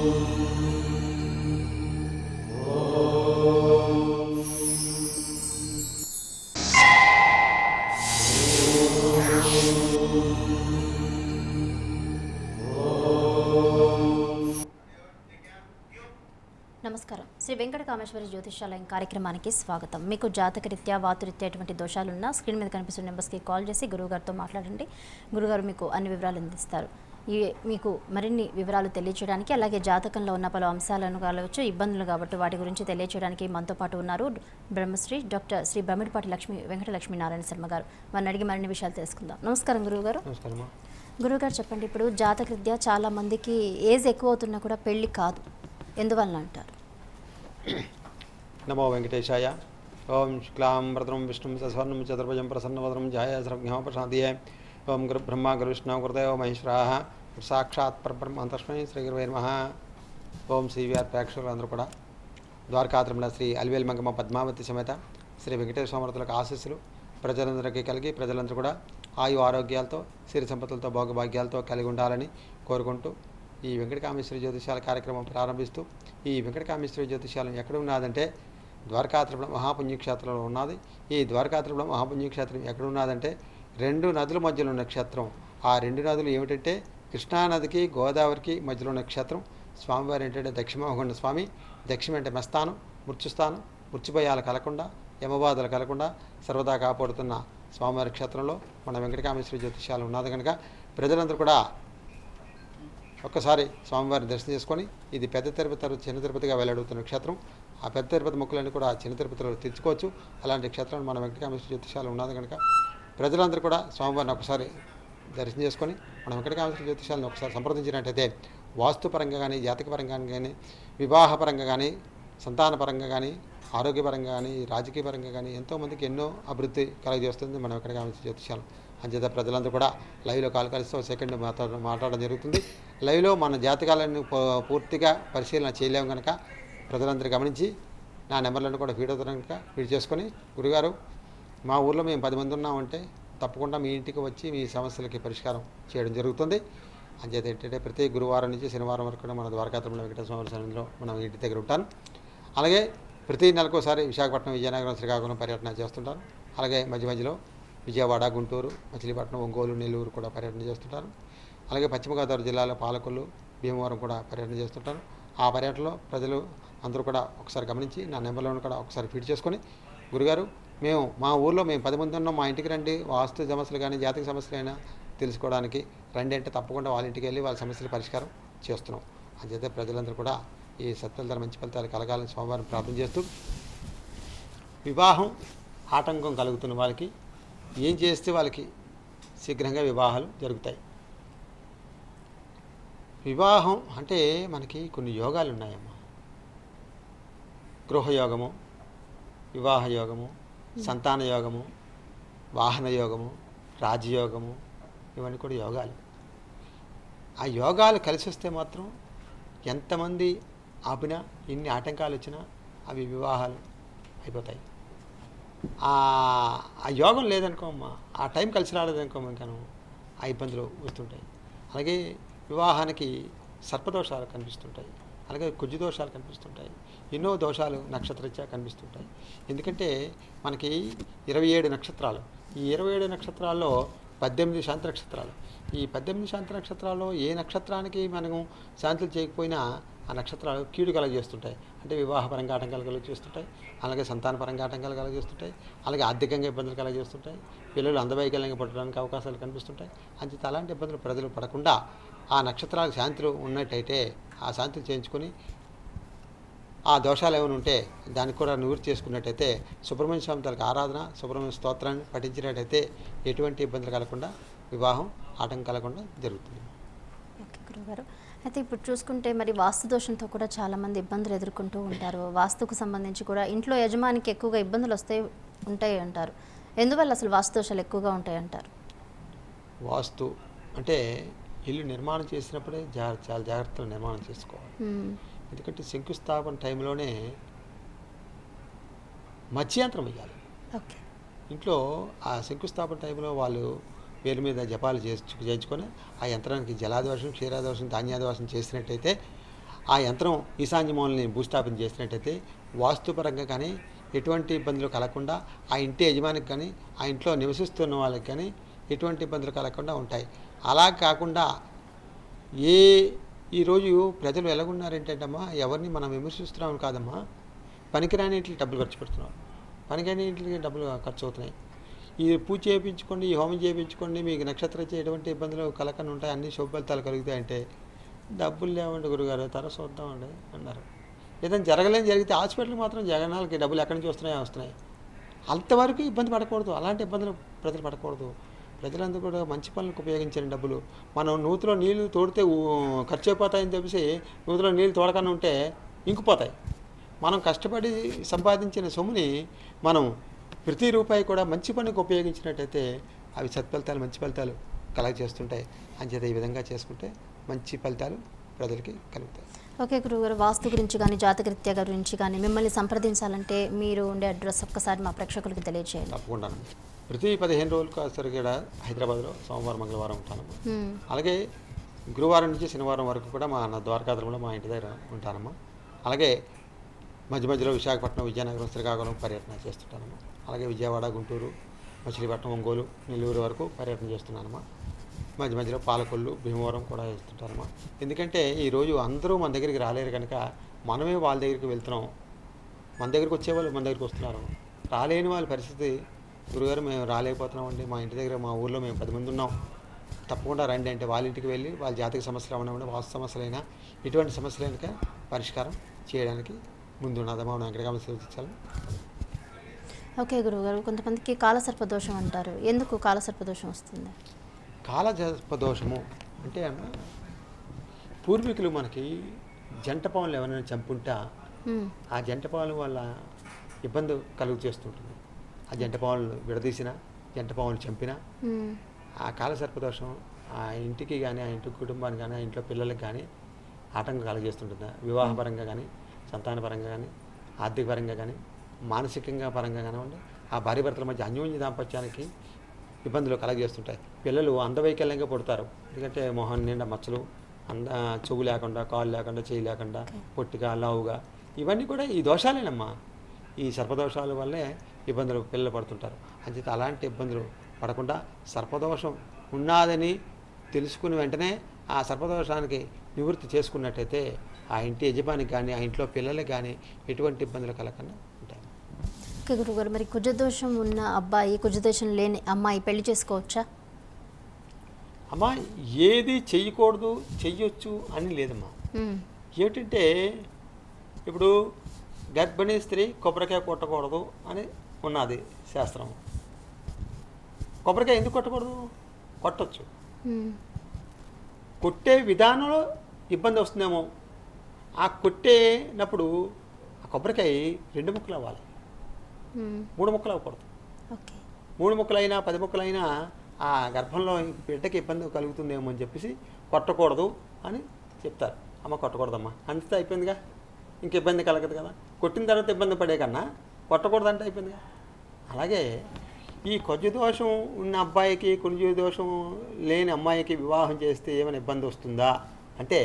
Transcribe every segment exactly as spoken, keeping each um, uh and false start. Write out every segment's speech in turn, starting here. నమస్కారం. శ్రీ వెంకట కామేశ్వర జ్యోతిషాలయం కార్యక్రమానికి స్వాగతం. మీకు జాతకరీత్యా వాతురీత్యా ఎటువంటి దోషాలున్నా స్క్రీన్ మీద కనిపిస్తున్న నెంబర్స్కి కాల్ చేసి గురువుగారితో మాట్లాడండి. గురుగారు మీకు అన్ని వివరాలు అందిస్తారు. ఈ మీకు మరిన్ని వివరాలు తెలియచేయడానికి, అలాగే జాతకంలో ఉన్న పలు అంశాలను కావచ్చు, ఇబ్బందులు కాబట్టి వాటి గురించి తెలియచేయడానికి మనతో పాటు ఉన్నారు బ్రహ్మశ్రీ డాక్టర్ శ్రీ బ్రహ్మడిపాటి లక్ష్మీ వెంకట లక్ష్మీనారాయణ శర్మ గారు. వారిని అడిగి మరిన్ని విషయాలు తెలుసుకుందాం. నమస్కారం గురువుగారు. గురువుగారు చెప్పండి, ఇప్పుడు జాతకరీత్యా చాలామందికి ఏజ్ ఎక్కువ అవుతున్నా కూడా పెళ్ళి కాదు, ఎందువల్ల అంటారు? నమో వెంకటేశాయ. ఓం శుక్లాం వరదం విష్ణుం సస్వర్ణం చతుర్భుజం ప్రసన్నవదనం ధ్యాయ సర్వం ప్రశాంతయే. ఓం గురు బ్రహ్మ గురు విష్ణు గురుదేవో మహేశ్వరాః సాక్షాత్ పరబ్రహ్మ తస్మై శ్రీ గురువే నమః. ఓం సివిఆర్ ప్రేక్షకులు అందరూ కూడా ద్వారకాత్రంలో శ్రీ అలివేల్ మంగమ్మ పద్మావతి సమేత శ్రీ వెంకటేశ్వర స్వామిలకు ఆశీస్సులు ప్రజలందరికీ కలిగి, ప్రజలందరూ కూడా ఆయు ఆరోగ్యాలతో సిరి సంపత్తులతో భోగభాగ్యాలతో కలిగి ఉండాలని కోరుకుంటూ ఈ వెంకటకామేశ్వర జ్యోతిషాల కార్యక్రమం ప్రారంభిస్తూ, ఈ వెంకటకామేశ్వర జ్యోతిషాలయం ఎక్కడ ఉన్నదంటే ద్వారకాత్రిపుల మహాపుణ్యక్షేత్రంలో ఉన్నది. ఈ ద్వారకాత్రిపుల మహాపుణ్యక్షేత్రం ఎక్కడ ఉన్నదంటే రెండు నదుల మధ్యలో ఉన్న క్షేత్రం. ఆ రెండు నదులు ఏమిటంటే కృష్ణానదికి గోదావరికి మధ్యలో ఉన్న క్షేత్రం. స్వామివారు ఏంటంటే దక్షిణమోహన స్వామి. దక్షిణ అంటే మస్తానం, మృత్యుస్థానం. మృత్యుభయాలు కలగకుండా, యమబాధలు కలగకుండా సర్వదా కాపాడుతున్న స్వామివారి క్షేత్రంలో మన వెంకటకామేశ్వర జ్యోతిషాలు ఉన్నది కనుక ప్రజలందరూ కూడా ఒక్కసారి స్వామివారిని దర్శనం చేసుకొని, ఇది పెద్ద తిరుపతి చిన్న తిరుపతిగా వెల్లడవుతున్న క్షేత్రం. ఆ పెద్ద తిరుపతి మొక్కులన్నీ కూడా చిన్న తిరుపతిలో తెచ్చుకోవచ్చు. అలాంటి క్షేత్రం మన వెంకటకామేశ్వర జ్యోతిషాలు ఉన్నది కనుక ప్రజలందరూ కూడా స్వామివారిని ఒకసారి దర్శనం చేసుకొని మన వెంకటకామేశ్వర జ్యోతిషాలను ఒకసారి సంప్రదించినట్టయితే వాస్తుపరంగా కానీ, జాతకపరంగా కానీ, వివాహపరంగా కానీ, సంతానపరంగా కానీ, ఆరోగ్యపరంగా కానీ, రాజకీయపరంగా కానీ ఎంతోమందికి ఎన్నో అభివృద్ధి కలగజేస్తుంది మన వెంకటకామేశ్వర జ్యోతిషాలు. అంచేత ప్రజలందరూ కూడా లైవ్లో కాల్ కలిస్తూ సెకండ్ మాట్లాడ మాట్లాడడం జరుగుతుంది. లైవ్లో మన జాతకాలను పూర్తిగా పరిశీలన చేయలేము కనుక ప్రజలందరూ గమనించి నా నెంబర్లను కూడా ఫీడ్ అవుతారు కనుక ఫీడ్ చేసుకొని, గురుగారు మా ఊర్లో మేము పది మంది ఉన్నామంటే తప్పకుండా మీ ఇంటికి వచ్చి మీ సమస్యలకి పరిష్కారం చేయడం జరుగుతుంది. అంచేత ఏంటంటే ప్రతి గురువారం నుంచి శనివారం వరకు కూడా మన ద్వారకాత్రంలో వెంకటేశ్వర స్వామిలో మనం ఇంటి దగ్గర ఉంటాను. అలాగే ప్రతి నెలకోసారి విశాఖపట్నం, విజయనగరం, శ్రీకాకుళం పర్యటన చేస్తుంటాను. అలాగే మధ్య మధ్యలో విజయవాడ, గుంటూరు, మచిలీపట్నం, ఒంగోలు, నెల్లూరు కూడా పర్యటన చేస్తుంటారు. అలాగే పశ్చిమ గోదావరి జిల్లాలో పాలకొల్లు, భీమవరం కూడా పర్యటన చేస్తుంటారు. ఆ పర్యటనలో ప్రజలు అందరూ కూడా ఒకసారి గమనించి నా నెంబర్లను కూడా ఒకసారి ఫీడ్ చేసుకొని, గురుగారు మేము మా ఊర్లో మేము పది మంది ఉన్నాం, మా ఇంటికి రండి, వాస్తు సమస్యలు కానీ జాతక సమస్యలు అయినా తెలుసుకోవడానికి రండి అంటే తప్పకుండా వాళ్ళ ఇంటికి వెళ్ళి వాళ్ళ సమస్యల పరిష్కారం చేస్తున్నాం. అంచేతే ప్రజలందరూ కూడా ఈ సత్ఫలితాల మంచి ఫలితాలు కలగాలని సోమవారం ప్రార్థన చేస్తూ, వివాహం ఆటంకం కలుగుతున్న వాళ్ళకి ఏం చేస్తే వాళ్ళకి శీఘ్రంగా వివాహాలు జరుగుతాయి. వివాహం అంటే మనకి కొన్ని యోగాలు ఉన్నాయమ్మా. గృహయోగము, వివాహ యోగము, సంతాన యోగము, వాహన యోగము, రాజయోగము, ఇవన్నీ కూడా యోగాలు. ఆ యోగాలు కలిసి వస్తే మాత్రం ఎంతమంది ఆపినా, ఎన్ని ఆటంకాలు వచ్చినా అవి వివాహాలు అయిపోతాయి. ఆ యోగం లేదనుకోమ్మా, ఆ టైం కలిసి రాలేదనుకోమ ఇంకాను ఆ ఇబ్బందులు వస్తుంటాయి. అలాగే వివాహానికి సర్పదోషాలు కనిపిస్తుంటాయి, అలాగే కుజ దోషాలు కనిపిస్తుంటాయి, ఎన్నో దోషాలు నక్షత్రరీత్యా కనిపిస్తుంటాయి. ఎందుకంటే మనకి ఇరవై ఏడు నక్షత్రాలు, ఈ ఇరవై ఏడు నక్షత్రాల్లో పద్దెనిమిది శాంతి నక్షత్రాలు. ఈ పద్దెనిమిది శాంతి నక్షత్రాల్లో ఏ నక్షత్రానికి మనం శాంతులు చేయకపోయినా ఆ నక్షత్రాలు కీడు కలగజేస్తుంటాయి. అంటే వివాహపరంగా ఆటంకాలు కలగజేస్తుంటాయి, అలాగే సంతానపరంగా ఆటంకాలు కలగజేస్తుంటాయి, అలాగే ఆర్థికంగా ఇబ్బందులు కలగజేస్తుంటాయి, పిల్లలు అందవైకల్యంగా పడడానికి అవకాశాలు కనిపిస్తుంటాయి. అంచేత అలాంటి ఇబ్బందులు ప్రజలు పడకుండా ఆ నక్షత్రాలకు శాంతులు ఉన్నట్టయితే ఆ శాంతులు చేయించుకొని, ఆ దోషాలు ఏమైనా ఉంటే దానికి కూడా నివృత్తి చేసుకున్నట్టయితే, సుబ్రహ్మణ్య స్వామి తాలూకు ఆరాధన, సుబ్రహ్మణ్య స్తోత్రాన్ని పఠించినట్టయితే ఎటువంటి ఇబ్బందులు కలగకుండా వివాహం ఆటంకం కలగకుండా జరుగుతుంది. అయితే ఇప్పుడు చూసుకుంటే మరి వాస్తు దోషంతో కూడా చాలామంది ఇబ్బందులు ఎదుర్కొంటూ ఉంటారు. వాస్తుకు సంబంధించి కూడా ఇంట్లో యజమానికి ఎక్కువగా ఇబ్బందులు వస్తాయి ఉంటాయి అంటారు. ఎందువల్ల అసలు వాస్తు దోషాలు ఎక్కువగా ఉంటాయి అంటారు? వాస్తు అంటే ఇల్లు నిర్మాణం చేసినప్పుడే చాలా జాగ్రత్తలు నిర్మాణం చేసుకోవాలి. ఎందుకంటే శంకుస్థాపన టైంలోనే మత్స్యంత్రం వేయాలి. ఓకే, ఇంట్లో ఆ శంకుస్థాపన టైంలో వాళ్ళు పేరు మీద జపాలు చేయించుకొని ఆ యంత్రానికి జలాదోషం, క్షీరాదోషం, ధాన్యాదోషం చేసినట్టయితే ఆ యంత్రం ఈశాన్య మూలని భూస్థాపన చేసినట్టయితే వాస్తుపరంగా కానీ ఎటువంటి ఇబ్బందులు కలగకుండా ఆ ఇంటి యజమానికి కానీ ఆ ఇంట్లో నివసిస్తున్న వాళ్ళకి కానీ ఎటువంటి ఇబ్బందులు కలగకుండా ఉంటాయి. అలా కాకుండా ఏ ఈరోజు ప్రజలు ఎలాగున్నారేంటంటమ్మా, ఎవరిని మనం విమర్శిస్తున్నాం కాదమ్మా, పనికిరాని ఇంటికి డబ్బులు ఖర్చు పెడుతున్నాం, పనికిరాని ఇంటికి డబ్బులు ఖర్చు అవుతున్నాయి. ఈ పూజ చేయించుకోండి, ఈ హోమం చేయించుకోండి, మీకు నక్షత్రం వచ్చే ఎటువంటి ఇబ్బందులు కలగకుండా ఉంటాయి, అన్ని శుభఫలితాలు కలుగుతాయంటే డబ్బులు లేవండి గురుగారు, తర్వాత చూద్దామండి అన్నారు. ఏదైనా జరగలేని జరిగితే హాస్పిటల్కి మాత్రం జగనాలకి డబ్బులు ఎక్కడి నుంచి వస్తున్నాయో వస్తున్నాయి. అంతవరకు ఇబ్బంది పడకూడదు, అలాంటి ఇబ్బందులు ప్రజలు పడకూడదు. ప్రజలందరూ కూడా మంచి పనులకు ఉపయోగించిన డబ్బులు, మనం నూతిలో నీళ్లు తోడితే ఖర్చు అయిపోతాయని చెప్పేసి నూతిలో నీళ్ళు తోడకుండా ఉంటే ఇంకిపోతాయి. మనం కష్టపడి సంపాదించిన సొమ్ముని మనం ప్రతి రూపాయి కూడా మంచి పనికి ఉపయోగించినట్టయితే అవి సత్ఫలితాలు, మంచి ఫలితాలు కలగజేస్తుంటాయి. అంచేత ఈ విధంగా చేసుకుంటే మంచి ఫలితాలు ప్రజలకి కలుగుతాయి. ఓకే గురుగారు, వాస్తు గురించి కానీ జాతకరీత్యా గురించి కానీ మిమ్మల్ని సంప్రదించాలంటే మీరు ఉండే అడ్రస్ ఒక్కసారి మా ప్రేక్షకులకు తెలియజేయండి. తప్పకుండా. ప్రతి పదిహేను రోజులకు ఒకసారి కూడా హైదరాబాద్లో సోమవారం మంగళవారం ఉంటానమ్మా. అలాగే గురువారం నుంచి శనివారం వరకు కూడా మా ద్వారకాధరంలో మా ఇంటి దగ్గర ఉంటానమ్మా. అలాగే మధ్య మధ్యలో విశాఖపట్నం, విజయనగరం, శ్రీకాకుళం పర్యటన చేస్తుంటానమ్మా. అలాగే విజయవాడ, గుంటూరు, మచిలీపట్నం, ఒంగోలు, నెల్లూరు వరకు పర్యటన చేస్తున్నానమ్మా. మధ్య మధ్యలో పాలకొల్లు, భీమవరం కూడా వేస్తుంటారమ్మా. ఎందుకంటే ఈరోజు అందరూ మన దగ్గరికి రాలేరు కనుక మనమే వాళ్ళ దగ్గరికి వెళ్తున్నాం, మన దగ్గరికి వచ్చేవాళ్ళు మన దగ్గరికి వస్తున్నారు. రాలేని వాళ్ళ పరిస్థితి గురుగారు మేము రాలేకపోతున్నామండి, మా ఇంటి దగ్గర మా ఊర్లో మేము పది మంది ఉన్నాం, తప్పకుండా రండి అంటే వాళ్ళ ఇంటికి వెళ్ళి వాళ్ళ జాతక సమస్యలు అవనివ్వండి, వాస్తు సమస్యలైనా ఇటువంటి సమస్యలైనా పరిష్కారం చేయడానికి ముందున్నదమ్మా మనం ఎక్కడికి ఆలోచించాలి. ఓకే గురుగారు, కొంతమందికి కాలసర్పదోషం అంటారు, ఎందుకు కాలసర్పదోషం వస్తుంది? కాలసర్పదోషము అంటే అన్న పూర్వీకులు మనకి జంట పాములు ఎవరైనా చంపుంటా ఆ జంట పాముల వల్ల ఇబ్బంది కలుగు చేస్తుంటుంది. ఆ జంట పాములను విడదీసిన, జంట పాములు చంపినా ఆ కాలసర్పదోషం ఆ ఇంటికి కానీ, ఆ ఇంటి కుటుంబానికి కానీ, ఆ ఇంట్లో పిల్లలకి కానీ ఆటంకం కలుగజేస్తుంటుంది. వివాహపరంగా కానీ, సంతానపరంగా కానీ, ఆర్థికపరంగా కానీ, మానసికంగా పరంగా కానివ్వండి, ఆ భార్య భర్తల మధ్య అన్యోన్య దాంపత్యానికి ఇబ్బందులు కలగజేస్తుంటాయి. పిల్లలు అంధవైకల్యంగా పుడతారు, ఎందుకంటే మొహం నిండా మచ్చలు, అంద చెవు లేకుండా, కాళ్ళు లేకుండా, చేయి లేకుండా, పొట్టిగా లావుగా, ఇవన్నీ కూడా ఈ దోషాలేనమ్మా. ఈ సర్పదోషాల వల్లే ఇబ్బందులు పిల్లలు పడుతుంటారు. అంచేత అలాంటి ఇబ్బందులు పడకుండా సర్పదోషం ఉన్నాదని తెలుసుకుని వెంటనే ఆ సర్పదోషానికి నివృత్తి చేసుకున్నట్టయితే ఆ ఇంటి యజమానికి కానీ, ఆ ఇంట్లో పిల్లలకి కానీ ఎటువంటి ఇబ్బందులు కలగకుండా ఉంటాయి. ఓకే గురుగారు, మరి కుజదోషం ఉన్న అబ్బాయి కుజదోషం లేని అమ్మాయి పెళ్లి చేసుకోవచ్చా? అమ్మా ఏది చెయ్యకూడదు, చెయ్యొచ్చు అని లేదమ్మా. ఏమిటంటే ఇప్పుడు గర్భిణీ స్త్రీ కొబ్బరికాయ కొట్టకూడదు అని ఉన్నది శాస్త్రం. కొబ్బరికాయ ఎందుకు కొట్టకూడదు? కొట్టచ్చు, కొట్టే విధానంలో ఇబ్బంది వస్తుందేమో. ఆ కొట్టేటప్పుడు ఆ కొబ్బరికాయ రెండు ముక్కలు అవ్వాలి, మూడు ముక్కలు అవ్వకూడదు. మూడు ముక్కలైనా పది ముక్కలైనా ఆ గర్భంలో బిడ్డకి ఇబ్బంది కలుగుతుందేమో అని చెప్పేసి కొట్టకూడదు అని చెప్తారు. అమ్మ కొట్టకూడదమ్మా అంతే అయిపోయిందిగా, ఇంక ఇబ్బంది కలగదు కదా, కొట్టిన తర్వాత ఇబ్బంది పడే కన్నా కొట్టకూడదు అంటే అయిపోయిందిగా. అలాగే ఈ కుజదోషం ఉన్న అబ్బాయికి కుజదోషం లేని అమ్మాయికి వివాహం చేస్తే ఏమైనా ఇబ్బంది వస్తుందా అంటే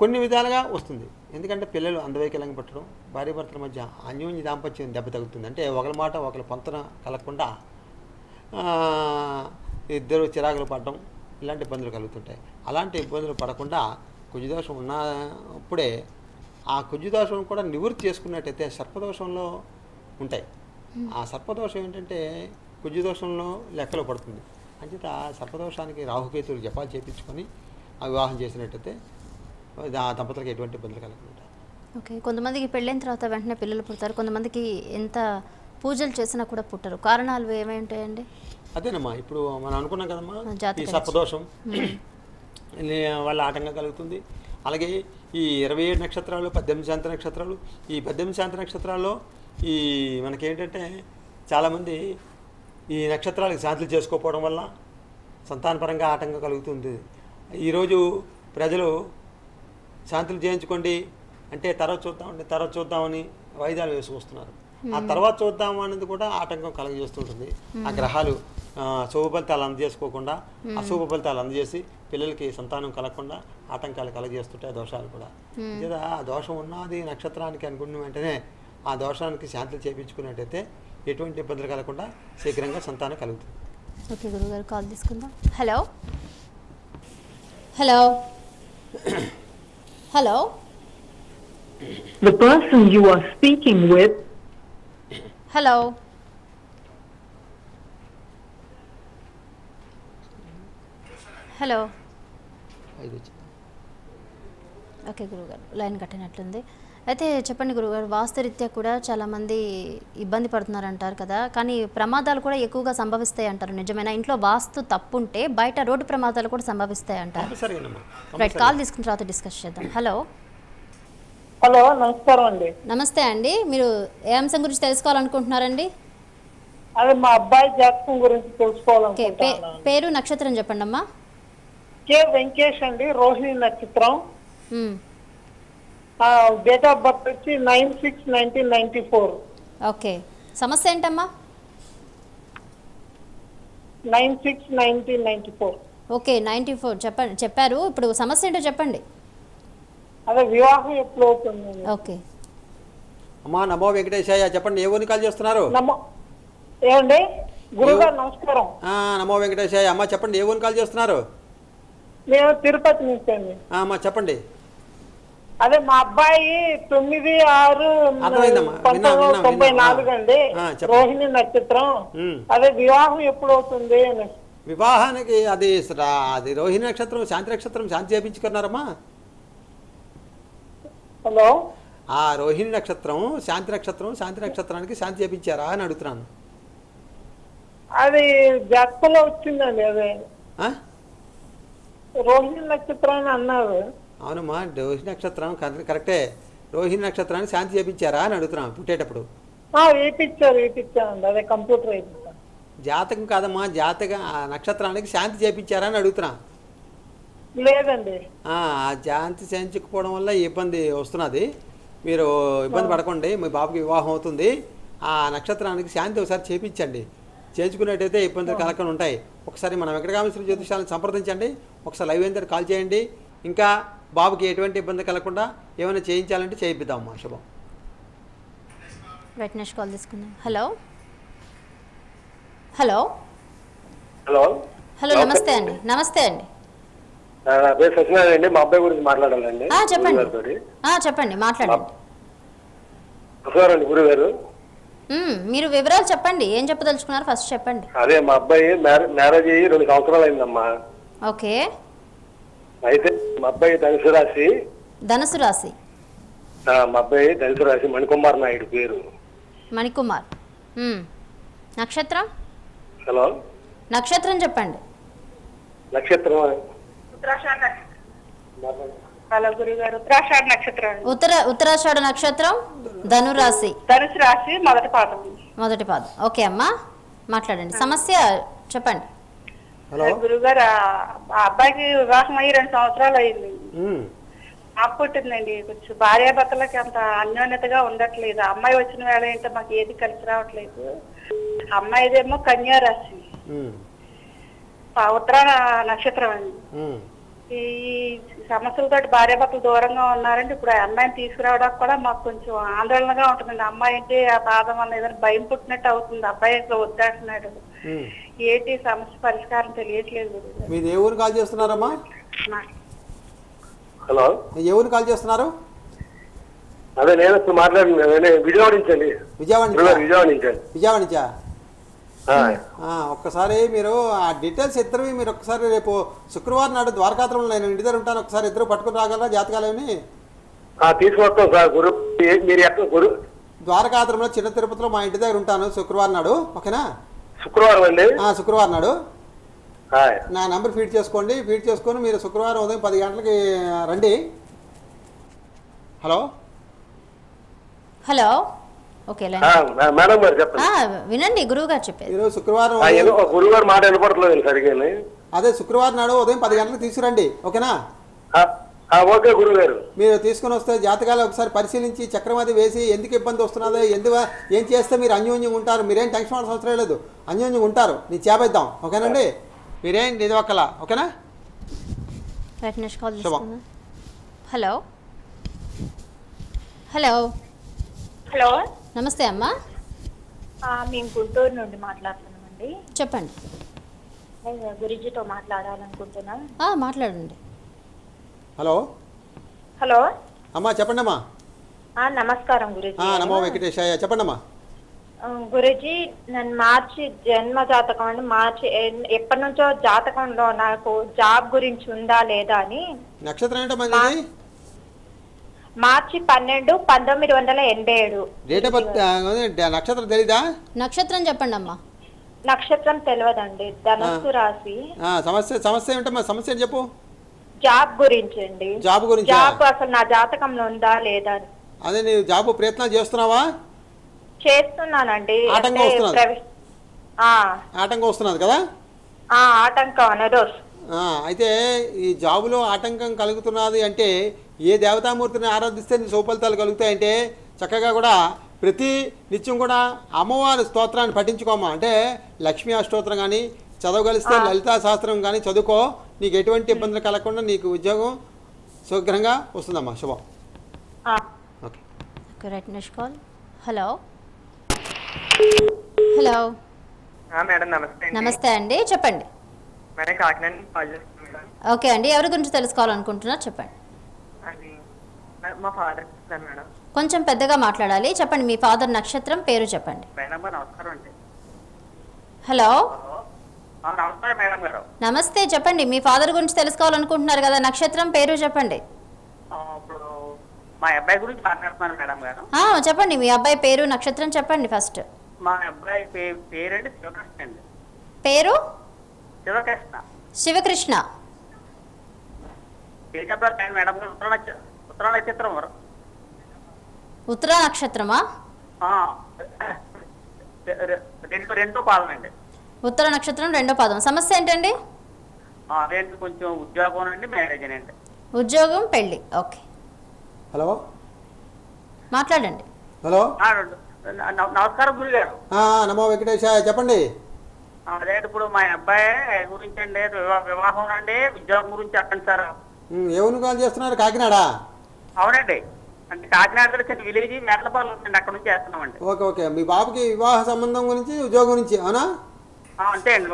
కొన్ని విధాలుగా వస్తుంది. ఎందుకంటే పిల్లలు అంధవైకల్యంగా పట్టడం, భార్య భర్తల మధ్య అన్యోన్య దాంపత్యం దెబ్బ తగులుతుంది. అంటే ఒకరి మాట ఒకరి పొంతన కలగకుండా ఇద్దరు చిరాకులు పడడం, ఇలాంటి ఇబ్బందులు కలుగుతుంటాయి. అలాంటి ఇబ్బందులు పడకుండా కుజదోషం ఉన్నప్పుడే ఆ కుజదోషం కూడా నివృత్తి చేసుకున్నట్టయితే సర్పదోషంలో ఉంటాయి. ఆ సర్పదోషం ఏంటంటే కుజదోషంలో లెక్కలో పడుతుంది. అంచేత ఆ సర్పదోషానికి రాహుకేతులు జపాలు చేయించుకొని ఆ వివాహం చేసినట్టయితే ఆ దంపతులకు ఎటువంటి ఇబ్బందులు కలుగుతుంటాయి. ఓకే, కొంతమందికి పెళ్ళైన తర్వాత వెంటనే పిల్లలు పుడతారు, కొంతమందికి ఎంత పూజలు చేసినా కూడా పుట్టరు, కారణాలు ఏమై ఉంటాయండి? అదేనమ్మా, ఇప్పుడు మనం అనుకున్నాం కదమ్మా ఈ సర్పదోషం వల్ల ఆటంకం కలుగుతుంది. అలాగే ఈ ఇరవై ఏడు నక్షత్రాలు, పద్దెనిమిది శాంత నక్షత్రాలు, ఈ పద్దెనిమిది శాంత నక్షత్రాల్లో ఈ మనకేంటంటే చాలామంది ఈ నక్షత్రాలకు శాంతులు చేసుకోకపోవడం వల్ల సంతానపరంగా ఆటంకం కలుగుతుంది. ఈరోజు ప్రజలు శాంతులు చేయించుకోండి అంటే తర్వాత చూద్దామండి, తర్వాత చూద్దామని వాయిదాలు వేసుకొస్తున్నారు. ఆ తర్వాత చూద్దాం అనేది కూడా ఆటంకం కలగజేస్తుంటుంది. ఆ గ్రహాలు శుభ ఫలితాలు అందజేసుకోకుండా అశుభ ఫలితాలు అందజేసి పిల్లలకి సంతానం కలగకుండా ఆటంకాలు కలగజేస్తుంటాయి దోషాలు కూడా. లేదా ఆ దోషం ఉన్నది నక్షత్రానికి అనుకున్న వెంటనే ఆ దోషానికి శాంతులు చేయించుకున్నట్టయితే ఎటువంటి ఇబ్బందులు కలగకుండా శీఘ్రంగా సంతానం కలుగుతుంది. ఓకే గురుగారు, కాల్ తీసుకుందాం. Hello hello hello. The person you are speaking with. Hello. Hello. Okay గురుగారు, లైన్ కట్టినట్లుంది. అయితే చెప్పండి గురుగారు, వాస్తవరీత్యా కూడా చాలామంది ఇబ్బంది పడుతున్నారు అంటారు కదా, కానీ ప్రమాదాలు కూడా ఎక్కువగా సంభవిస్తాయి అంటారు. నిజమైన ఇంట్లో వాస్తు తప్పు ఉంటే బయట రోడ్డు ప్రమాదాలు కూడా సంభవిస్తాయి అంటారు. రైట్, కాల్ తీసుకున్న తర్వాత డిస్కస్ చేద్దాం. హలో హలో, నమస్కారం అండి. నమస్తే అండి, మీరు ఏ అంశం గురించి తెలుసుకోవాలనుకుంటున్నారండి? అదే మా అబ్బాయి జాతకం గురించి తెలుసుకోవాలనుకుంటున్నాను. పేరు నక్షత్రం చెప్పండి అమ్మా. కే వెంకటేష్ అండి, రోహిణి నక్షత్రం. డేట్ ఆఫ్ బర్త్ వచ్చి nine six nineteen ninety four. Okay, సమస్య ఏంటమ్మా? Nine six nineteen ninety four. Okay, ninety four చెప్పండి, చెప్పారు. ఇప్పుడు సమస్య ఏంటో చెప్పండి. అదే వివాహం ఎప్పుడు అవుతుంది? ఓకే అమ్మా, నమో వెంకటేశాయ చెప్పండి. ఏ ఊరిని కాల్ చేస్తున్నారు? నమో ఏమండి గురుగారు నమస్కారం. నమో వెంకటేశాయ అమ్మ చెప్పండి, ఏ ఊరిని కాల్ చేస్తున్నారు? నేను తిరుపతి నుంచి అండి. చెప్పండి. అదే మా అబ్బాయి తొమ్మిది ఆరు తొంభై నాలుగు అండి, రోహిణి నక్షత్రం. అదే వివాహం ఎప్పుడు అవుతుంది? వివాహానికి అది అది రోహిణి నక్షత్రం శాంతి నక్షత్రం శాంతి చేయించుకున్నారమ్మా. హలో, ఆ రోహిణి నక్షత్రం శాంతి నక్షత్రం శాంతి నక్షత్రానికి శాంతి చేయించారా అని అడుగుతున్నాను. అది జాతకంలో వచ్చిందండి. అదే రోహిణి నక్షత్రాన్ని అన్నారు. అవునమ్మా, రోహిణి నక్షత్రం కరెక్టే. రోహిణి నక్షత్రాన్ని శాంతి చేయించారా అని అడుగుతున్నాం. పుట్టేటప్పుడు అదే కంప్యూటర్ జాతకం కాదమ్మా, జాతక నక్షత్రానికి శాంతి చేయించారా అని అడుగుతున్నా. లేదండి, శాంతి చేయించకపోవడం వల్ల ఇబ్బంది వస్తున్నది. మీరు ఇబ్బంది పడకండి, మీ బాబుకి వివాహం అవుతుంది. ఆ నక్షత్రానికి శాంతి ఒకసారి చేయించండి. చేయించుకున్నట్టయితే ఇబ్బందులు కలకలు ఉంటాయి. ఒకసారి మనం వెంకటకామేశ్వర జ్యోతిషాలను సంప్రదించండి. ఒకసారి లైవ్ అయిన తర్వాత కాల్ చేయండి. ఇంకా బాబుకి ఎటువంటి ఇబ్బంది కలగకుండా ఏమైనా చేయించాలంటే చేయిద్దాం అమ్మా. శుభం. వెంటనేష్ కాల్ తీసుకుందాం. హలో హలో హలో హలో, నమస్తే అండి. నమస్తే అండి, నా పేరు సత్యనారాయణ అండి. మా అబ్బాయి గురించి మాట్లాడాలండి. చెప్పండి చెప్పండి, మాట్లాడండి. నమస్కారం గురువు గారు, మీరు వివరాలు చెప్పండి, ఏం చెప్పదలుచుకున్నారు ఫస్ట్ చెప్పండి. అదే మా అబ్బాయి మ్యారేజ్ అయ్యి రెండు సంవత్సరాలు అయిందమ్మా. ఓకే, అయితే మా అబ్బాయి ధనుసు రాశి. ధనుసు రాశి మా అబ్బాయి ధనుసు రాశి, మణికుమార్ నాయుడు పేరు. మణికుమార్. నక్షత్రం? హలో, నక్షత్రం చెప్పండి. నక్షత్రం ఉత్తరాషాఢ నక్షత్రం, ధనురాశి, ధనుసు రాశి, మొదటి పాదం. మొదటి పాదం. ఓకే అమ్మా, మాట్లాడండి, సమస్య చెప్పండి. గురుగారు, అబ్బాయికి వివాహం అయ్యి రెండు సంవత్సరాలు అయింది. అప్పుడుందండి కొంచెం భార్యాభర్తలకి అంత అన్యోన్యతగా ఉండట్లేదు. అమ్మాయి వచ్చిన వేళ ఏంటో మాకు ఏది కలిసి రావట్లేదు. అమ్మాయిదేమో కన్యా రాశి, ఉత్తర నక్షత్రం అండి. ఈ సమస్యలతో భార్యాభర్తలు దూరంగా ఉన్నారండి. ఇప్పుడు ఆ అమ్మాయిని తీసుకురావడానికి కూడా మాకు కొంచెం ఆందోళనగా ఉంటుందండి. అమ్మాయి అంటే ఆ బాధం అన్న ఏదైనా భయం పుట్టినట్టు అవుతుంది. అబ్బాయి ఇట్లా వద్దంటున్నాడు. ఏంటి సమస్య పరిష్కారం తెలియట్లేదు. మీరు ఏ ఊరు కాల్ చేస్తున్నారమ్మా? హలో, ఏ ఊరు కాల్ చేస్తున్నారు? అదే నేను ఇప్పుడు మాట్లాడుతున్నాను, విజయవాడ నుంచి అండి. విజయవాడ నుంచి విజయవాడ నుంచా? ఒక్కసారి మీరు ఆ డీటెయిల్స్ ఇద్దరు మీరు ఒక్కసారి రేపు శుక్రవారం నాడు ద్వారకాత్రంలో నేను ఇంటి దగ్గర ఉంటాను. ఒకసారి ఇద్దరు పట్టుకుని రాగలరా జాతకాలని? తీసుకొస్తాం సార్. గురు గురు ద్వారకాత్రంలో చిన్న తిరుపతిలో మా ఇంటి దగ్గర ఉంటాను శుక్రవారం నాడు. ఓకేనా? శుక్రవారం అండి. శుక్రవారం నాడు నా నెంబర్ ఫీడ్ చేసుకోండి. ఫీడ్ చేసుకొని మీరు శుక్రవారం ఉదయం పది గంటలకి రండి. Hello hello. ఓకే మేడం గారు చెప్పండి, వినండి గురువు గారు చెప్పారు. శుక్రవారం గురుగారు మాట వినపడలేదు సరిగ్గా. అదే శుక్రవారం నాడు ఉదయం పది గంటలకు తీసుకురండి. ఓకేనా? ఓకే గురుగారు. మీరు తీసుకుని వస్తే జాతకాలు ఒకసారి పరిశీలించి చక్రం అది వేసి ఎందుకు ఇబ్బంది వస్తున్నదో, ఎందుకు ఏం చేస్తే మీరు అన్యోన్యంగా ఉంటారు. మీరేం టెన్షన్ పడాల్సిన అవసరం లేదు, అన్యోన్యంగా ఉంటారు. నేను చేపేద్దాం. ఓకేనండి, మీరేం నిజవక్కల. ఓకేనా? Let Nish call this. Hello. Hello. Hello. Namaste, Amma. I am Guntur Nundi Matladunamandi. Cheppandi. Guruji tho matladalanukuntunna. Ah, matladandi. Hello. Hello. Amma cheppandi amma. Ah, namaskaram Guruji. Ah, namo Venkateshaya cheppandi amma. Guruji నేను మార్చి జన్మ జాతకం అంటే మార్చి ఎప్పటి నుంచో జాతకంలో నాకు job గురించి ఉందా లేదా అని నక్షత్రం ఏంటో మంచిది మార్చి పన్నెండు పంతొమ్మిది వందల ఎనభై ఏడు డేట్ ఆఫ్ బర్త్ నక్షత్రం తెలీదా నక్షత్రం చెప్పండి అమ్మా నక్షత్రం తెలియదండి ధనుస్సు రాశి సమస్య సమస్య ఏంటమ్మా సమస్య చెప్పు జాబ్ గురించి అండి జాబ్ గురించి జాబ్ అసలు నా జాతకంలో ఉందా లేదా అదే నీ జాబ్ ప్రయత్నాలు చేస్తున్నావా చేస్తున్నానండి ఆటంకం వస్తున్నది కదా ఆటంకం అనేది అయితే ఈ జాబులో ఆటంకం కలుగుతున్నది అంటే ఏ దేవతామూర్తిని ఆరాధిస్తే నీ సౌఫలితాలు కలుగుతాయంటే చక్కగా కూడా ప్రతి నిత్యం కూడా అమ్మవారి స్తోత్రాన్ని పఠించుకోమా అంటే లక్ష్మీ అష్టోత్రం కానీ చదవగలిస్తే లలితా శాస్త్రం కానీ చదువుకో నీకు ఎటువంటి ఇబ్బందులు కలగకుండా నీకు ఉద్యోగం సౌగ్రహంగా వస్తుందమ్మా శుభం హలో హలో మేడం నమస్తే నమస్తే అండి చెప్పండి మేడం కాకినాడ ఓకే అండి ఎవరి గురించి తెలుసుకోవాలనుకుంటున్నారు చెప్పండి మా ఫాదర్ మేడం కొంచెం పెద్దగా మాట్లాడాలి చెప్పండి మీ ఫాదర్ నక్షత్రం పేరు చెప్పండి మేడం నమస్కారం అండి హలో నమస్కారం మేడం గారు నమస్తే చెప్పండి మీ ఫాదర్ గురించి తెలుసుకోవాలనుకుంటున్నారు కదా నక్షత్రం పేరు చెప్పండి మా అబ్బాయి గురించి మాట్లాడుతున్నాను మేడం గారు చెప్పండి మీ అబ్బాయి పేరు నక్షత్రం చెప్పండి ఫస్ట్ మా అబ్బాయి పేరు అంటే శివకృష్ణ అండి పేరు శివకృష్ణ శివకృష్ణ ఉత్తర నక్షత్రమా రెండో పాదం అండి ఉత్తర నక్షత్రం రెండో పాదం సమస్య ఏంటండి కొంచెం ఉద్యోగం అండి మ్యారేజ్ అండి ఉద్యోగం పెళ్లి ఓకే హలో మాట్లాడండి హలో నమస్కారం గురుగారు నమో వెంకటేశాయ చెప్పండి అదే ఇప్పుడు మా అబ్బాయి గురించి అండి వివాహం అండి ఉద్యోగం గురించి చెప్పండి సార్ ఏమను కాల్ చేస్తున్నారు కాకినాడ అవునండి అంటే కాకినాడ దగ్గర విలేజ్ మెట్లపాలు ఉందండి అక్కడ నుంచి చేస్తున్నామండి ఓకే ఓకే మీ బాబుకి వివాహ సంబంధం గురించి ఉద్యోగం గురించి అవునా అంతే అండి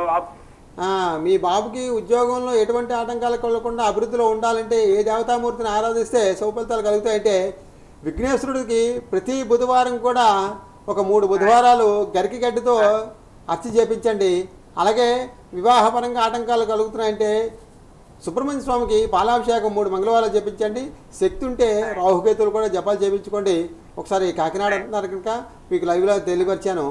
మీ బాబుకి ఉద్యోగంలో ఎటువంటి ఆటంకాలు కలగకుండా అభివృద్ధిలో ఉండాలంటే ఏ దేవతామూర్తిని ఆరాధిస్తే సౌఫలితాలు కలుగుతాయంటే విఘ్నేశ్వరుడికి ప్రతి బుధవారం కూడా ఒక మూడు బుధవారాలు గరికి గడ్డితో అర్చి చేపించండి అలాగే వివాహపరంగా ఆటంకాలు కలుగుతున్నాయంటే సుబ్రహ్మణ్య స్వామికి పాలాభిషేకం మూడు మంగళవారాలు చేపించండి శక్తి ఉంటే రాహుకేతులు కూడా జపాలు చేయించుకోండి ఒకసారి కాకినాడ అంటున్నారు కనుక మీకు లైవ్లో తెలియపరిచాను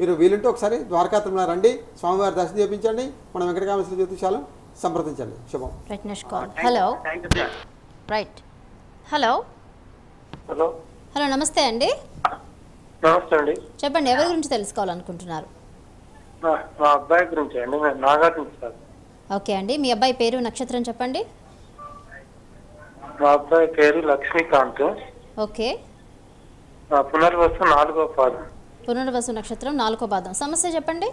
మీరు వీలుంటే ఒకసారి ద్వారకా తిరుమల రండి స్వామివారి దర్శనం చేయించండి మనం వెంకటకామేశ్వర జ్యోతిషాలను సంప్రదించండి శుభం hello right hello hello hello నమస్తే అండి నమస్తే అండి చెప్పండి ఎవరి గురించి తెలుసుకోవాలనుకుంటున్నారు ఓకే అండి మీ అబ్బాయి పేరు నక్షత్రం చెప్పండి మా అబ్బాయి పేరు లక్ష్మీకాంత్ ఓకే పునర్వసు నాలుగో పాదం పునర్వసు నక్షత్రం నాలుగో పాదం సమస్య చెప్పండి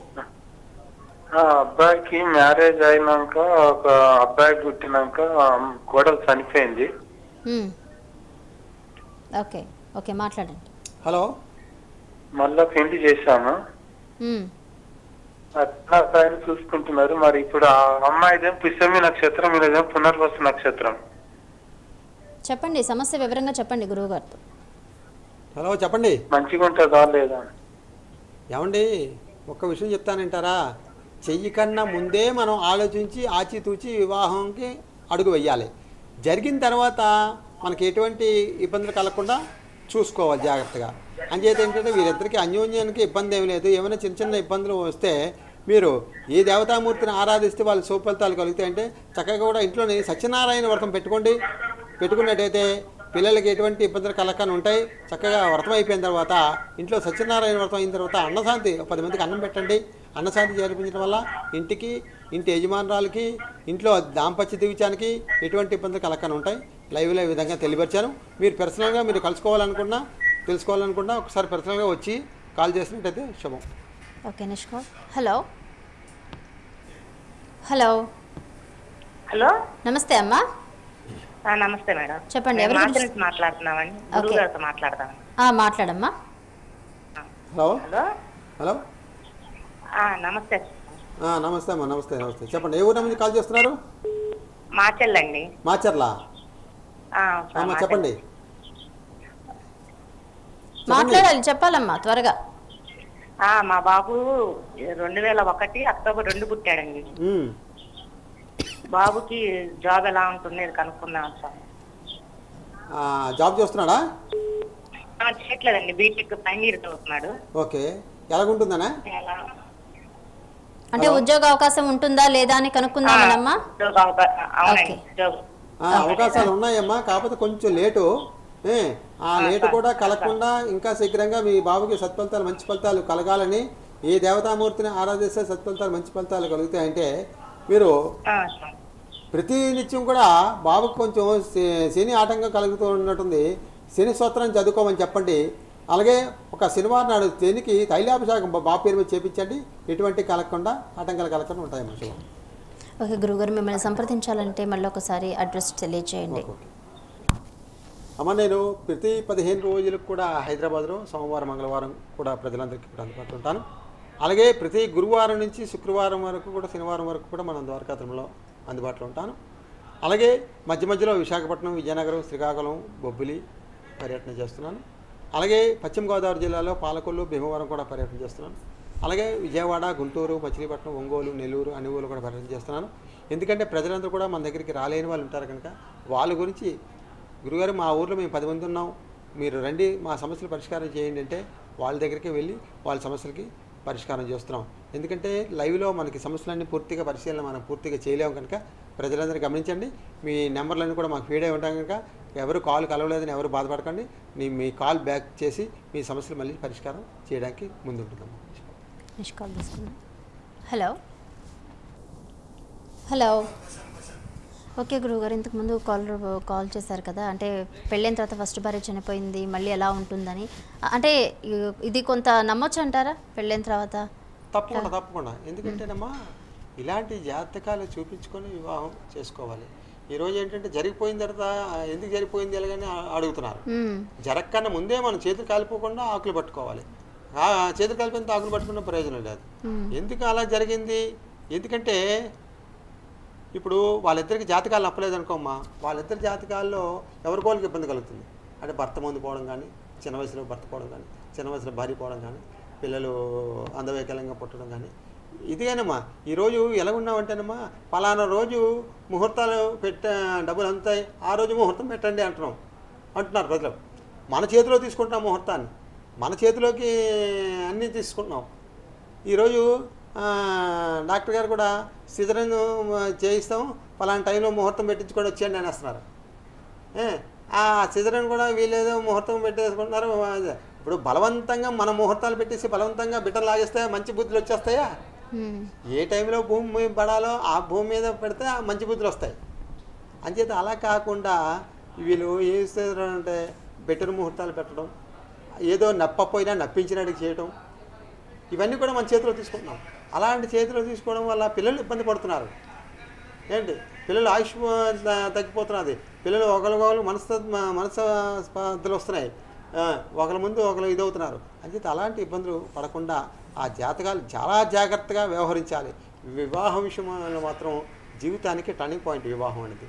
అబ్బాయికి మ్యారేజ్ అయినాక ఒక అబ్బాయి పుట్టినాక కోడలు చనిపోయింది ఓకే ఓకే మాట్లాడండి హలో మళ్ళీ పెళ్లి చేశాము అట్లా ఆయన చూసుకుంటున్నారు మరి ఇప్పుడు ఆ అమ్మాయిదేం పుష్యమి నక్షత్రం ఇదేం పునర్వసు నక్షత్రం చెప్పండి సమస్య వివరంగా చెప్పండి గురువు గారితో హలో చెప్పండి మంచిగా ఉంటుందా లేదా ఏమండి ఒక్క విషయం చెప్తానంటారా చెయ్యి కన్నా ముందే మనం ఆలోచించి ఆచితూచి వివాహంకి అడుగు వెయ్యాలి జరిగిన తర్వాత మనకి ఎటువంటి ఇబ్బందులు కలగకుండా చూసుకోవాలి జాగ్రత్తగా అంచేత ఏంటంటే వీరిద్దరికీ అన్యోన్యానికి ఇబ్బంది ఏమి లేదు ఏమైనా చిన్న చిన్న ఇబ్బందులు వస్తే మీరు ఏ దేవతామూర్తిని ఆరాధిస్తే వాళ్ళ సౌఫలితాలు కలుగుతాయంటే చక్కగా కూడా ఇంట్లోనే సత్యనారాయణ వ్రతం పెట్టుకోండి పెట్టుకున్నట్టయితే పిల్లలకి ఎటువంటి ఇబ్బందులు కలగకుండా ఉంటాయి చక్కగా వ్రతం అయిపోయిన తర్వాత ఇంట్లో సత్యనారాయణ వ్రతం అయిన తర్వాత అన్నశాంతి పది మందికి అన్నం పెట్టండి అన్నశాంతి జరిపించడం వల్ల ఇంటికి ఇంటి యజమానురాలకి ఇంట్లో దాంపత్య జీవితానికి ఎటువంటి ఇబ్బందులు కలగకుండా ఉంటాయి లైవ్లో ఈ విధంగా తెలియపరిచాను మీరు పర్సనల్గా మీరు కలుసుకోవాలనుకున్నా తెలుసుకోవాలనుకున్నా ఒకసారి పర్సనల్గా వచ్చి కాల్ చేసినట్టయితే శుభం okay Nishka hello hello hello నమస్తే అమ్మా. నమస్తే మేడం, చెప్పండి. ఎవరు మాట్లాడుతున్నా మాట్లాడుతున్నామండి గురుగారితో మాట్లాడతాను. ఆ మాట్లాడమ్మా. హలో హలో ఆ నమస్తే. ఆ నమస్తే అమ్మా. నమస్తే నమస్తే చెప్పండి. ఏ ఊరు నుంచి కాల్ చేస్తున్నారు? మాచర్ల అండి. మాచర్ల ఆ అమ్మా చెప్పండి. మాట్లాడాలి, చెప్పాలమ్మా త్వరగా. ఆ మా బాబు రెండు వేల ఒకటి అక్టోబర్ రెండు పుట్టాడండి. బాబుకి జాబ్ ఎలా ఉంటుంది కనుక్కున్నాం సార్. జాబ్ చేస్తున్నాడా? చేయట్లేదండి, బీటెక్ ఫైనల్ ఇయర్ చదువుతున్నాడు. ఓకే, ఎలా ఉంటుందనా? అంటే ఉద్యోగ అవకాశం ఉంటుందా లేదా అని కనుక్కుందామా. అవకాశాలు ఉన్నాయమ్మా, కాకపోతే కొంచెం లేటు. ఆ లేటు కూడా కలగకుండా ఇంకా శీఘ్రంగా మీ బాబుకి సత్ఫలితాలు మంచి ఫలితాలు కలగాలని, ఈ దేవతామూర్తిని ఆరాధిస్తే సత్ఫలితాలు మంచి ఫలితాలు కలుగుతాయంటే మీరు ప్రతి నిత్యం కూడా బాబుకు కొంచెం శని ఆటంకం కలుగుతూ ఉన్నట్టుంది, శని స్తోత్రం చదువుకోమని చెప్పండి. అలాగే ఒక శనివారం నాడు శనికి తైలాభిషేకం బాబు పేరు మీద చేపించండి. ఎటువంటి కలగకుండా ఆటంకాలు కలగకుండా ఉంటాయి మనుషులు. ఓకే గురుగారు, మిమ్మల్ని సంప్రదించాలంటే మళ్ళీ ఒకసారి అడ్రస్ తెలియజేయండి. అమ్మ, నేను ప్రతి పదిహేను రోజులకు కూడా హైదరాబాద్లో సోమవారం మంగళవారం కూడా ప్రజలందరికీ కూడా అందుబాటులో. అలాగే ప్రతి గురువారం నుంచి శుక్రవారం వరకు కూడా శనివారం వరకు కూడా మనం ద్వారకాతంలో అందుబాటులో ఉంటాను. అలాగే మధ్య మధ్యలో విశాఖపట్నం, విజయనగరం, శ్రీకాకుళం, బొబ్బిలి పర్యటన చేస్తున్నాను. అలాగే పశ్చిమ గోదావరి జిల్లాలో పాలకొల్లు, భీమవరం కూడా పర్యటన చేస్తున్నాను. అలాగే విజయవాడ, గుంటూరు, మచిలీపట్నం, ఒంగోలు, నెల్లూరు అన్ని ఊళ్ళు కూడా పర్యటన చేస్తున్నాను. ఎందుకంటే ప్రజలందరూ కూడా మన దగ్గరికి రాలేని వాళ్ళు ఉంటారు కనుక వాళ్ళ గురించి, గురుగారు మా ఊర్లో మేము పది మంది ఉన్నాం, మీరు రండి మా సమస్యలు పరిష్కారం చేయండి అంటే వాళ్ళ దగ్గరికి వెళ్ళి వాళ్ళ సమస్యలకి పరిష్కారం చేస్తున్నాం. ఎందుకంటే లైవ్లో మనకి సమస్యలన్నీ పూర్తిగా పరిశీలన మనం పూర్తిగా చేయలేము కనుక ప్రజలందరూ గమనించండి. మీ నెంబర్లన్నీ కూడా మాకు ఫీడ్ అయి ఉంటాం కనుక ఎవరు కాల్ కలవలేదని ఎవరు బాధపడకండి. నేను మీ కాల్ బ్యాక్ చేసి మీ సమస్యలు మళ్ళీ పరిష్కారం చేయడానికి ముందుంటున్నాము. హలో హలో ఓకే గురుగారు, ఇంతకుముందు కాల్ కాల్ చేశారు కదా, అంటే పెళ్ళైన తర్వాత ఫస్ట్ భార్య చనిపోయింది, మళ్ళీ ఎలా ఉంటుందని. అంటే ఇది కొంత నమ్మొచ్చు అంటారా పెళ్ళైన తర్వాత? తప్పకుండా తప్పకుండా. ఎందుకంటేనమ్మా ఇలాంటి జాతకాలు చూపించుకొని వివాహం చేసుకోవాలి. ఈరోజు ఏంటంటే జరిగిపోయిన తర్వాత ఎందుకు జరిగిపోయింది ఎలాగని అడుగుతున్నారు. జరగకన్నా ముందే మనం చేతులు కాలిపోకుండా ఆకులు పట్టుకోవాలి. చేతులు కాలిపోయిన ఆకులు పట్టుకున్న ప్రయోజనం లేదు. ఎందుకు అలా జరిగింది? ఎందుకంటే ఇప్పుడు వాళ్ళిద్దరికి జాతకాలు నప్పలేదు అనుకోమ్మా, వాళ్ళిద్దరి జాతకాల్లో ఎవరికోళ్ళకి ఇబ్బంది కలుగుతుంది అంటే భర్త ముందు పోవడం కానీ, చిన్న వయసులో భర్త పోవడం కానీ, చిన్న వయసులో భార్య పోవడం కానీ, పిల్లలు అందవైకల్యంగా పుట్టడం కానీ. ఇదిగానమ్మా ఈరోజు ఎలా ఉన్నామంటేనమ్మా పలానా రోజు ముహూర్తాలు పెట్ట డబ్బులు అందుతాయి ఆ రోజు ముహూర్తం పెట్టండి అంటున్నాం అంటున్నారు ప్రజలు. మన చేతిలో తీసుకుంటున్నాం ముహూర్తాన్ని, మన చేతిలోకి అన్నీ తీసుకుంటున్నాం. ఈరోజు డాక్టర్ గారు కూడా సిజరన్ చేయిస్తాం పలానా టైంలో ముహూర్తం పెట్టించుకొని వచ్చేయండి అనేస్తున్నారు. ఆ సిజరన్ కూడా వీళ్ళేదో ముహూర్తం పెట్టేసుకుంటున్నారు. ఇప్పుడు బలవంతంగా మన ముహూర్తాలు పెట్టేసి బలవంతంగా బిడ్డలు లాగేస్తాయా? మంచి బుద్ధులు వచ్చేస్తాయా? ఏ టైంలో భూమి పడాలో ఆ భూమి మీద పెడితే ఆ మంచి బుద్ధులు వస్తాయి. అంచేత అలా కాకుండా వీళ్ళు ఏం చేస్తున్నారు అంటే బెటర్ ముహూర్తాలు పెట్టడం, ఏదో నప్పపోయినా నప్పించినట్టు చేయడం, ఇవన్నీ కూడా మన చేతిలో తీసుకుంటున్నాం. అలాంటి చేతిలో తీసుకోవడం వల్ల పిల్లలు ఇబ్బంది పడుతున్నారు. ఏంటి పిల్లలు ఆయుష్ తగ్గిపోతున్నది, పిల్లలు ఒకరికొకరు మనసు మనస్పర్ధలు వస్తున్నాయి, ఒకరి ముందు ఒకరు ఇదవుతున్నారు. అంచేత అలాంటి ఇబ్బందులు పడకుండా ఆ జాతకాలు చాలా జాగ్రత్తగా వ్యవహరించాలి. వివాహం విషయంలో మాత్రం జీవితానికి టర్నింగ్ పాయింట్ వివాహం అనేది.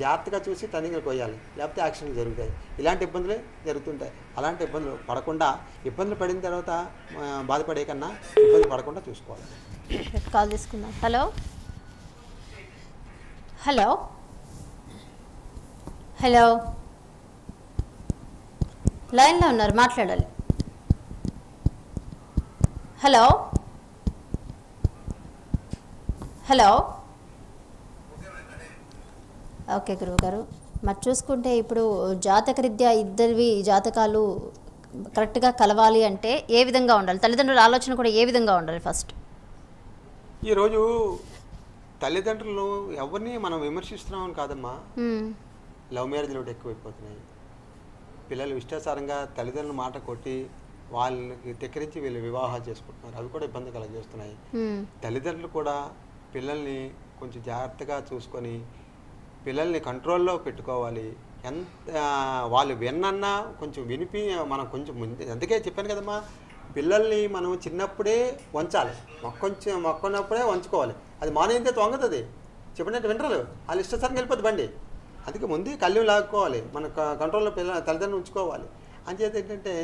జాగ్రత్తగా చూసి టర్నింగ్లు కొయ్యాలి, లేకపోతే యాక్సిడెంట్ జరుగుతాయి, ఇలాంటి ఇబ్బందులే జరుగుతుంటాయి. అలాంటి ఇబ్బందులు పడకుండా, ఇబ్బందులు పడిన తర్వాత బాధపడే కన్నా ఇబ్బంది పడకుండా చూసుకోవాలి. కాల్ తీసుకుందాం. హలో హలో హలో లైన్లో ఉన్నారు, మాట్లాడాలి. హలో హలో ఓకే గురువుగారు, మరి చూసుకుంటే ఇప్పుడు జాతకరీత్యా ఇద్దరివి జాతకాలు కరెక్ట్గా కలవాలి అంటే ఏ విధంగా ఉండాలి? తల్లిదండ్రుల ఆలోచన కూడా ఏ విధంగా ఉండాలి? ఫస్ట్ ఈరోజు తల్లిదండ్రులు ఎవరిని మనం విమర్శిస్తున్నామని కాదమ్మా, లవ్ మ్యారేజ్లు ఒకటి ఎక్కువైపోతున్నాయి. పిల్లలు ఇష్టాసారంగా తల్లిదండ్రుల మాట కొట్టి వాళ్ళకి దగ్గరించి వీళ్ళు వివాహాలు చేసుకుంటున్నారు, అవి కూడా ఇబ్బంది కలగజేస్తున్నాయి. తల్లిదండ్రులు కూడా పిల్లల్ని కొంచెం జాగ్రత్తగా చూసుకొని పిల్లల్ని కంట్రోల్లో పెట్టుకోవాలి. ఎంత వాళ్ళు విన్నన్నా కొంచెం వినిపి మనం కొంచెం ముందే, అందుకే చెప్పాను కదమ్మా పిల్లల్ని మనం చిన్నప్పుడే వంచాలి, మొక్కొంచెం మొక్కున్నప్పుడే వంచుకోవాలి. అది మానేంతే తొంగతుంది, చెప్పినట్టు వింటారు వాళ్ళు ఇష్టసారి వెళ్ళిపోద్ది బండి. అందుకే ముందు కళ్ళు లాక్కోవాలి, మన కంట్రోల్లో పిల్ల తల్లిదండ్రులు ఉంచుకోవాలి. అంచేత ఏంటంటే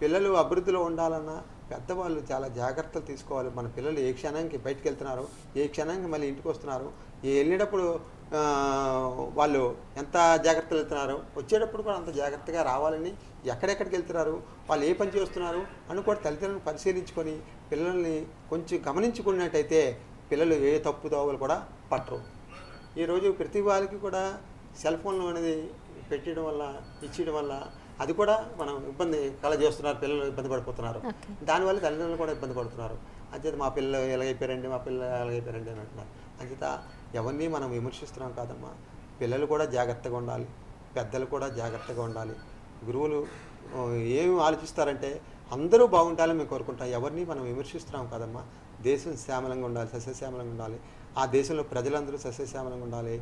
పిల్లలు అభివృద్ధిలో ఉండాలన్నా పెద్దవాళ్ళు చాలా జాగ్రత్తలు తీసుకోవాలి. మన పిల్లలు ఏ క్షణానికి బయటకు వెళ్తున్నారు, ఏ క్షణానికి మళ్ళీ ఇంటికి వస్తున్నారు, ఏ వెళ్ళేటప్పుడు వాళ్ళు ఎంత జాగ్రత్తలు వెళ్తున్నారు, వచ్చేటప్పుడు కూడా అంత జాగ్రత్తగా రావాలని, ఎక్కడెక్కడికి వెళ్తున్నారు, వాళ్ళు ఏ పని చేస్తున్నారు అని కూడా తల్లిదండ్రులను పరిశీలించుకొని పిల్లల్ని కొంచెం గమనించుకున్నట్టయితే పిల్లలు ఏ తప్పు దోవలు కూడా పట్టరు. ఈరోజు ప్రతి వాళ్ళకి కూడా సెల్ ఫోన్లు అనేది పెట్టడం వల్ల ఇచ్చేయడం వల్ల అది కూడా మనం ఇబ్బంది కలగజేస్తున్నారు, పిల్లలు ఇబ్బంది పడిపోతున్నారు, దానివల్ల తల్లిదండ్రులు కూడా ఇబ్బంది పడుతున్నారు. అంచేత మా పిల్లలు ఎలాగైపోయారండి, మా పిల్లలు ఎలాగైపోయారండి అని అంటున్నారు. అంచేత ఎవరిని మనం విమర్శిస్తున్నాం కాదమ్మా, పిల్లలు కూడా జాగ్రత్తగా ఉండాలి, పెద్దలు కూడా జాగ్రత్తగా ఉండాలి. గురువులు ఏమి ఆలోచిస్తారంటే అందరూ బాగుండాలని మేము కోరుకుంటాం, ఎవరిని మనం విమర్శిస్తున్నాం కాదమ్మా. దేశం శ్యామలంగా ఉండాలి, సస్యశ్యామలంగా ఉండాలి, ఆ దేశంలో ప్రజలందరూ సస్యశ్యామలంగా ఉండాలి.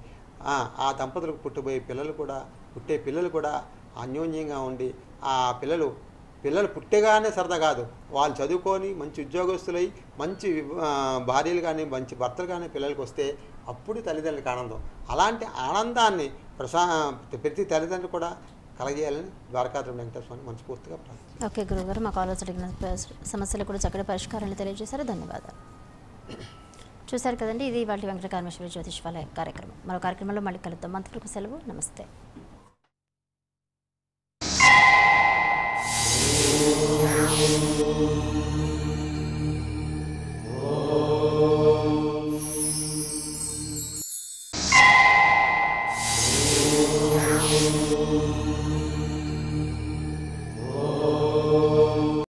ఆ దంపతులకు పుట్టబోయే పిల్లలు కూడా పుట్టే పిల్లలు కూడా అన్యోన్యంగా ఉండి ఆ పిల్లలు పిల్లలు పుట్టేగానే సరదా కాదు, వాళ్ళు చదువుకొని మంచి ఉద్యోగస్తులై మంచి భార్యలు కానీ మంచి భర్తలు కానీ పిల్లలకు వస్తే అప్పుడు తల్లిదండ్రులకు ఆనందం. అలాంటి ఆనందాన్ని ప్రసా ప్రతి తల్లిదండ్రులు కూడా కలగేయాలని ద్వారకాధుడు వెంకటేశ్వరాన్ని మనస్ఫూర్తిగా ప్రార్థిస్తున్నాను. ఓకే గురుగారు, మా కాల్ అడిగిన సమస్యలు కూడా చక్కటి పరిష్కారాన్ని తెలియజేశారు, ధన్యవాదాలు. చూశారు కదండి, ఇది వాటి వెంకటకార్మేశ్వర జ్యోతిష్వాలయ కార్యక్రమం. మరో కార్యక్రమంలో మళ్ళీ కలుద్దాం, అంతవరకు సెలవు, నమస్తే. Oh,